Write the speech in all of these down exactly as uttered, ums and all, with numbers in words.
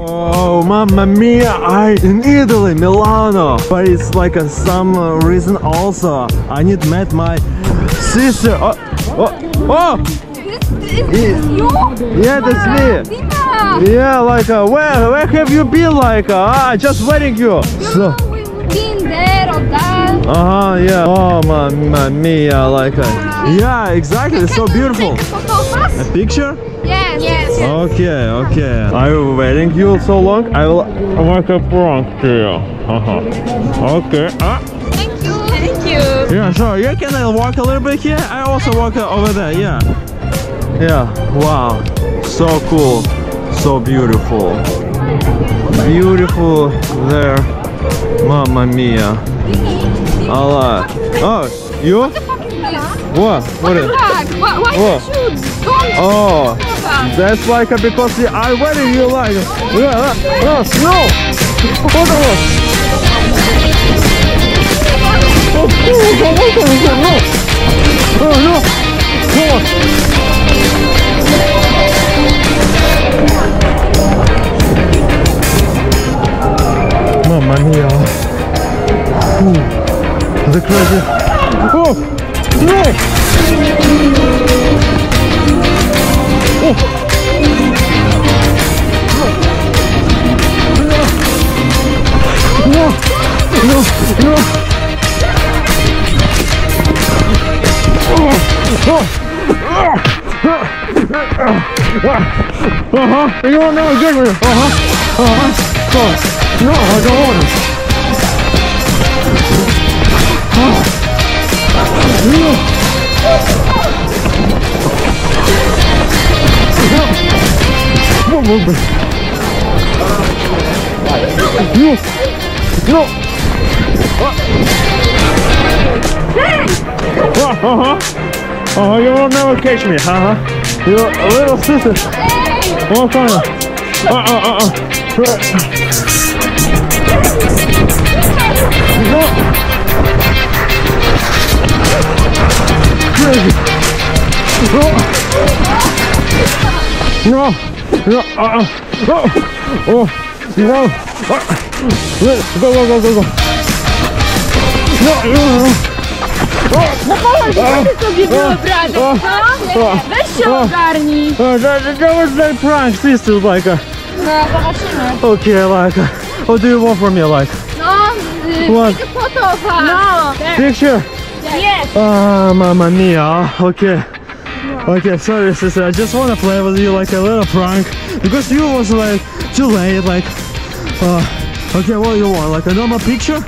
Oh, mamma mia, I in Italy, Milano. But it's like a, some uh, reason also I need to meet my sister. Oh, oh, oh. Is this you? Yeah, that's me. Yeah, like uh, where where have you been? Like ah, uh, just waiting you. So. Uh-huh, yeah. Oh, mamma mia, like uh, yeah, exactly, it's so beautiful. A picture? Yes. Yes. Okay, okay. Are you waiting you so long? I will make a prank to you. Uh-huh. Okay. Ah. Thank you. Thank you. Yeah, sure. Yeah, can I walk a little bit here? I also walk over there, yeah. Yeah, wow. So cool. So beautiful. Beautiful there. Mamma mia. Allah. Oh, you? What? What is? Why, why oh. You shoot? Oh, that's like a, because the, I wearing you like. Yeah, oh, snow. What the hell? Oh, no. Oh, no. Oh. Mamma mia. Ooh. The crazy. Oh. No. Oh. No, no, no. Uh-huh. You don't know good with it. Uh-huh. Uh-huh. No, I don't want it. No! No! Uh-huh! Uh-huh, you will never catch me, huh? You're a little sister. Oh, fine. Uh-uh, uh-uh. No! Crazy! No! No! No, uh, uh, oh, oh, no, uh, let's go, go, go, go, go. No, no, no. No, Боже, co by było, brother, co? Weź się ogarnij. That was my prank, sister, like a... No, zobaczymy. Okay, like a... What do you want from me, like? No, take a photo of her. No. Picture? Yes. Ah, mamma mia, okay. Okay, sorry sister, I just wanna play with you like a little prank. Because you was like, too late, like... Uh, okay, what do you want? Like a normal picture?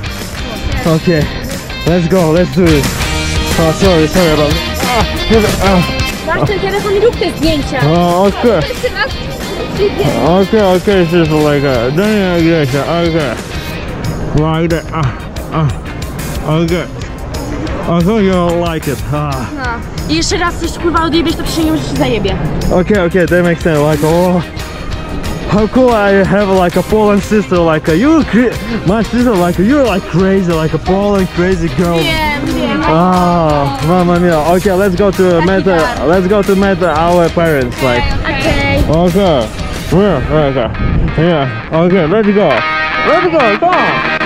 Okay, let's go, let's do it. Oh, sorry, sorry about it. Oh, okay. Okay, okay, sister, like that. Okay. Like that. Uh, uh, okay. I thought you don't like it. Ah. No. I jeszcze raz coś próbował odjebieć, to przecież nie możesz się zajebie. Okay, okay, that makes sense. Like, oh, how cool I have like a Poland sister. Like, a, you're my sister. Like, you're like crazy, like a Poland crazy girl. Yeah, yeah. Ah, mamma mia. Okay, let's go to meet. Uh, let's go to meet our parents. Okay, like, okay. Okay. Where? Okay. Yeah. Okay. Let's go. Let's go. Come on.